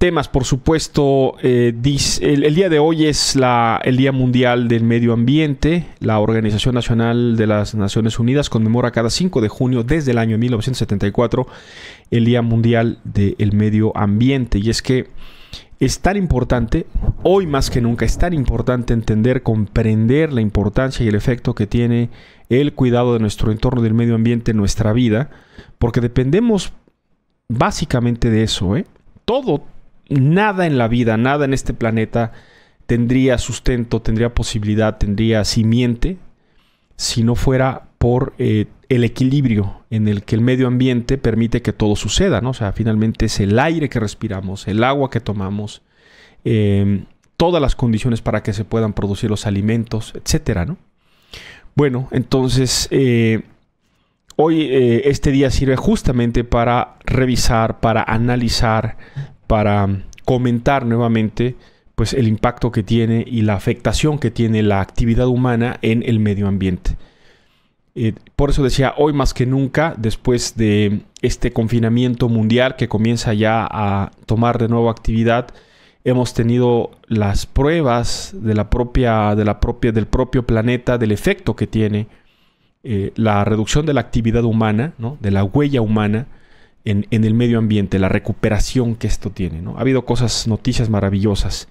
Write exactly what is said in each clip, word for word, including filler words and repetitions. temas, por supuesto. Eh, el, el día de hoy es la, el Día Mundial del Medio Ambiente. La Organización Nacional de las Naciones Unidas conmemora cada cinco de junio, desde el año mil novecientos setenta y cuatro, el Día Mundial del Medio Ambiente. Y es que es tan importante, hoy más que nunca, es tan importante entender, comprender la importancia y el efecto que tiene el cuidado de nuestro entorno, del medio ambiente en nuestra vida, porque dependemos básicamente de eso, ¿eh? Todo, nada en la vida, nada en este planeta tendría sustento, tendría posibilidad, tendría simiente, si no fuera por eh, el equilibrio en el que el medio ambiente permite que todo suceda, ¿no? O sea, finalmente es el aire que respiramos, el agua que tomamos, eh, todas las condiciones para que se puedan producir los alimentos, etcétera, ¿no? Bueno, entonces eh, hoy eh, este día sirve justamente para revisar, para analizar, para comentar nuevamente pues el impacto que tiene y la afectación que tiene la actividad humana en el medio ambiente. Eh, por eso decía, hoy más que nunca, después de este confinamiento mundial que comienza ya a tomar de nuevo actividad, hemos tenido las pruebas de la propia, de la propia, del propio planeta, del efecto que tiene eh, la reducción de la actividad humana, ¿no? De la huella humana en, en el medio ambiente, la recuperación que esto tiene, ¿no? Ha habido cosas, noticias maravillosas.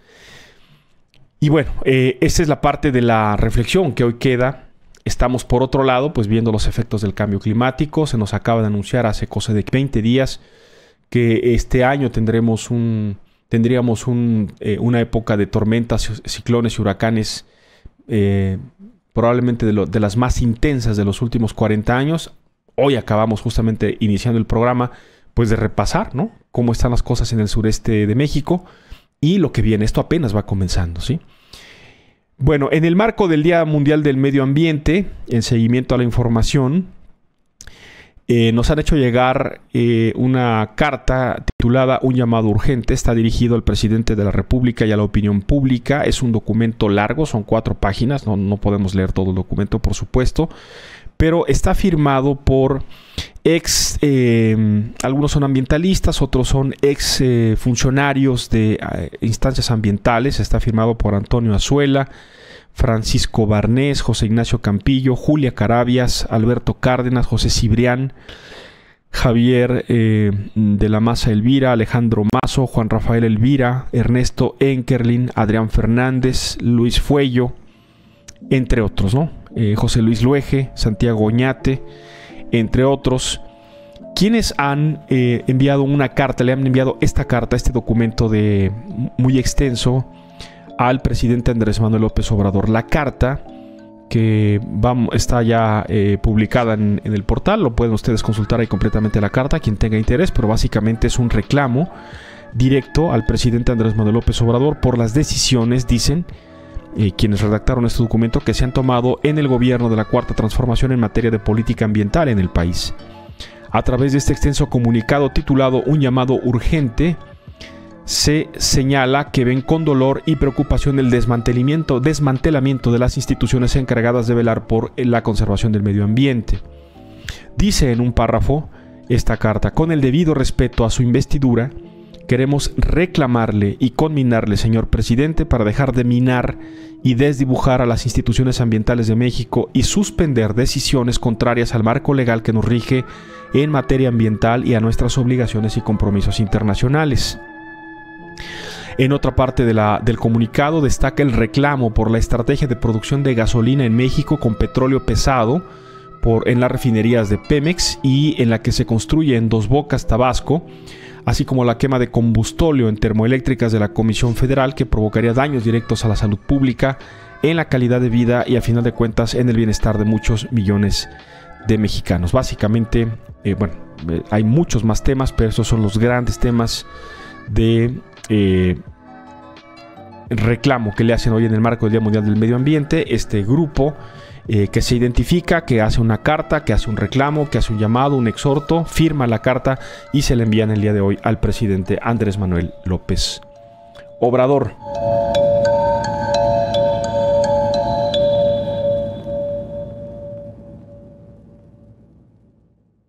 Y bueno, eh, esa es la parte de la reflexión que hoy queda. Estamos, por otro lado, pues viendo los efectos del cambio climático. Se nos acaba de anunciar hace cosa de veinte días que este año tendremos un, tendríamos un, eh, una época de tormentas, ciclones y huracanes eh, probablemente de, lo, de las más intensas de los últimos cuarenta años. Hoy acabamos, justamente iniciando el programa, pues de repasar, ¿no?, cómo están las cosas en el sureste de México y lo que viene. Esto apenas va comenzando, ¿sí? Bueno, en el marco del Día Mundial del Medio Ambiente, en seguimiento a la información, eh, nos han hecho llegar eh, una carta titulada Un llamado urgente. Está dirigido al presidente de la República y a la opinión pública. Es un documento largo, son cuatro páginas, no, no podemos leer todo el documento, por supuesto, pero está firmado por ex, eh, algunos son ambientalistas, otros son ex eh, funcionarios de eh, instancias ambientales. Está firmado por Antonio Azuela, Francisco Barnés, José Ignacio Campillo, Julia Carabias, Alberto Cárdenas, José Cibrián, Javier eh, de la Maza Elvira, Alejandro Mazo, Juan Rafael Elvira, Ernesto Enkerlin, Adrián Fernández, Luis Fuello, entre otros, ¿no? Eh, José Luis Luege, Santiago Oñate, entre otros, quienes han eh, enviado una carta, le han enviado esta carta, este documento de, muy extenso, al presidente Andrés Manuel López Obrador. La carta que va, está ya eh, publicada en, en el portal, lo pueden ustedes consultar ahí completamente la carta, quien tenga interés, pero básicamente es un reclamo directo al presidente Andrés Manuel López Obrador por las decisiones, dicen, Eh, quienes redactaron este documento, que se han tomado en el gobierno de la Cuarta Transformación en materia de política ambiental en el país. A través de este extenso comunicado titulado Un llamado urgente, se señala que ven con dolor y preocupación el desmantelamiento, desmantelamiento de las instituciones encargadas de velar por la conservación del medio ambiente. Dice en un párrafo esta carta: con el debido respeto a su investidura, queremos reclamarle y conminarle, señor presidente, para dejar de minar y desdibujar a las instituciones ambientales de México y suspender decisiones contrarias al marco legal que nos rige en materia ambiental y a nuestras obligaciones y compromisos internacionales. En otra parte de la, del comunicado destaca el reclamo por la estrategia de producción de gasolina en México con petróleo pesado por, en las refinerías de Pemex y en la que se construye en Dos Bocas, Tabasco, así como la quema de combustóleo en termoeléctricas de la Comisión Federal, que provocaría daños directos a la salud pública, en la calidad de vida y, a final de cuentas, en el bienestar de muchos millones de mexicanos. Básicamente, eh, bueno, eh, hay muchos más temas, pero esos son los grandes temas de eh, reclamo que le hacen hoy en el marco del Día Mundial del Medio Ambiente. Este grupo eh, que se identifica, que hace una carta, que hace un reclamo, que hace un llamado, un exhorto, firma la carta y se la envían el día de hoy al presidente Andrés Manuel López Obrador.